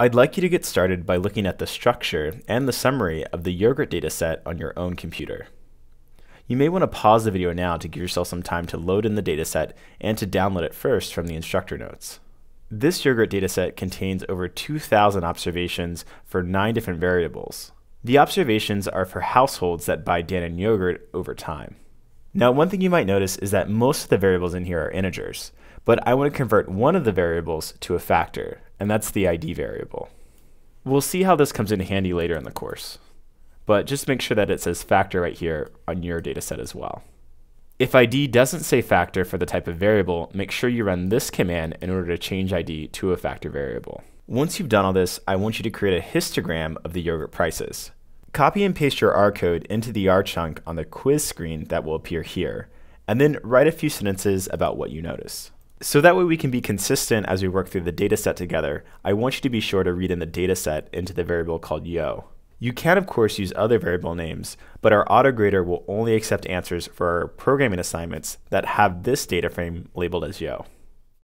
I'd like you to get started by looking at the structure and the summary of the yogurt dataset on your own computer. You may want to pause the video now to give yourself some time to load in the dataset and to download it first from the instructor notes. This yogurt dataset contains over 2,000 observations for 9 different variables. The observations are for households that buy Dannon yogurt over time. Now, one thing you might notice is that most of the variables in here are integers, but I want to convert one of the variables to a factor, and that's the ID variable. We'll see how this comes in handy later in the course, but just make sure that it says factor right here on your dataset as well. If ID doesn't say factor for the type of variable, make sure you run this command in order to change ID to a factor variable. Once you've done all this, I want you to create a histogram of the yogurt prices. Copy and paste your R code into the R chunk on the quiz screen that will appear here, and then write a few sentences about what you notice. So that way we can be consistent as we work through the dataset together. I want you to be sure to read in the dataset into the variable called yo. You can of course use other variable names, but our autograder will only accept answers for our programming assignments that have this data frame labeled as yo.